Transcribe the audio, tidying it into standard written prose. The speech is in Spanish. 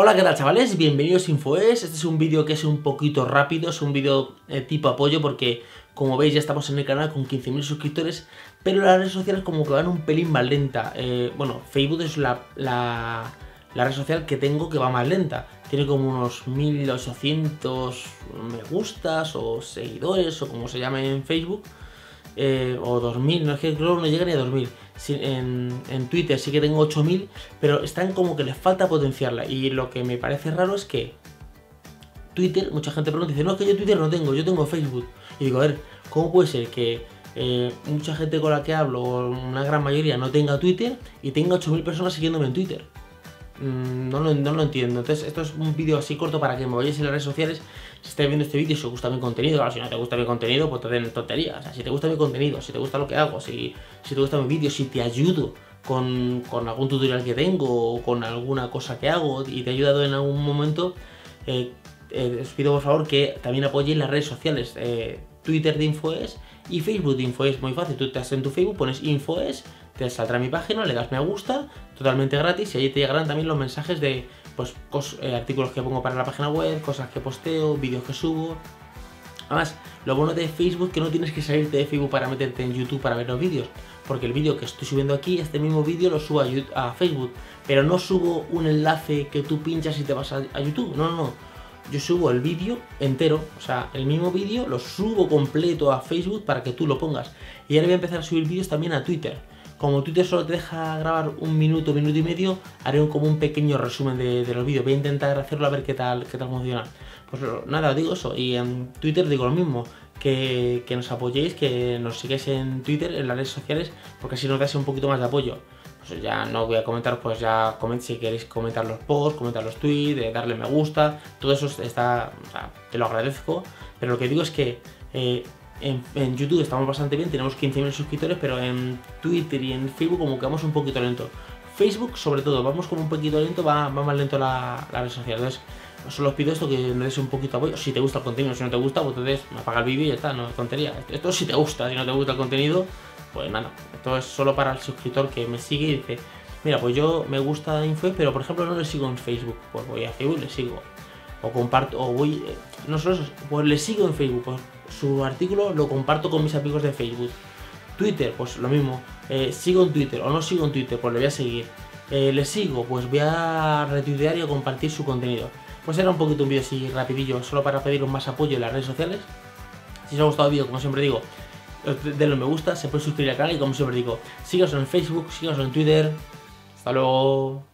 Hola, ¿qué tal, chavales? Bienvenidos a Infoes. Este es un vídeo que es un poquito rápido, es un vídeo tipo apoyo porque, como veis, ya estamos en el canal con 15.000 suscriptores, pero las redes sociales como que van un pelín más lenta. Bueno, Facebook es la red social que tengo que va más lenta. Tiene como unos 1.800 me gustas o seguidores o como se llame en Facebook. O 2.000, no es que creo que no llega ni a 2.000. En Twitter sí que tengo 8.000, pero están como que les falta potenciarla. Y lo que me parece raro es que Twitter, mucha gente pregunta, dice, no, es que yo Twitter no tengo, yo tengo Facebook. Y digo, a ver, ¿cómo puede ser que mucha gente con la que hablo, o una gran mayoría, no tenga Twitter y tenga 8.000 personas siguiéndome en Twitter? No lo entiendo. Entonces, esto es un vídeo así corto para que me vayáis en las redes sociales. Si estáis viendo este vídeo y si os gusta mi contenido, claro, si no te gusta mi contenido, pues te den tonterías. O sea, si te gusta mi contenido, si te gusta lo que hago, si te gusta mi vídeo, si te ayudo con algún tutorial que tengo o con alguna cosa que hago y te he ayudado en algún momento, os pido por favor que también apoyéis las redes sociales, Twitter de Infoes y Facebook de Infoes. Muy fácil, tú estás en tu Facebook, pones Infoes, te saldrá mi página, le das me gusta, totalmente gratis, y allí te llegarán también los mensajes de pues, artículos que pongo para la página web, cosas que posteo, vídeos que subo. Además, lo bueno de Facebook es que no tienes que salirte de Facebook para meterte en YouTube para ver los vídeos, porque el vídeo que estoy subiendo aquí, este mismo vídeo lo subo a Facebook, pero no subo un enlace que tú pinchas y te vas a YouTube, no. Yo subo el vídeo entero, o sea, el mismo vídeo lo subo completo a Facebook para que tú lo pongas. Y ahora voy a empezar a subir vídeos también a Twitter. Como Twitter solo te deja grabar un minuto y medio, haré como un pequeño resumen de los vídeos. Voy a intentar hacerlo a ver qué tal funciona. Pues nada, os digo eso. Y en Twitter digo lo mismo, que nos apoyéis, que nos sigáis en Twitter, en las redes sociales, porque así nos dais un poquito más de apoyo. Pues ya no voy a comentar, pues ya si queréis comentar los posts, comentar los tweets, darle me gusta, todo eso está, o sea, te lo agradezco. Pero lo que digo es que... En YouTube estamos bastante bien, tenemos 15.000 suscriptores, pero en Twitter y en Facebook como que vamos un poquito lento. Facebook sobre todo, vamos como un poquito lento, va más lento la red social. Entonces, solo os pido esto, que me deis un poquito apoyo. Si te gusta el contenido, si no te gusta, pues entonces apaga el vídeo y ya está, no es tontería. Esto si te gusta, si no te gusta el contenido, pues nada. Esto es solo para el suscriptor que me sigue y dice, mira, pues yo me gusta Infoes, pero por ejemplo no le sigo en Facebook. Pues voy a Facebook y le sigo. O comparto, o voy, no solo eso, pues le sigo en Facebook, pues su artículo lo comparto con mis amigos de Facebook. Twitter, pues lo mismo, sigo en Twitter o no sigo en Twitter, pues le voy a seguir. Le sigo, pues voy a retuitear y a compartir su contenido. Pues era un poquito un vídeo así rapidillo, solo para pediros más apoyo en las redes sociales. Si os ha gustado el vídeo, como siempre digo, denle me gusta, se puede suscribir al canal y como siempre digo, síganos en Facebook, síganos en Twitter. Hasta luego.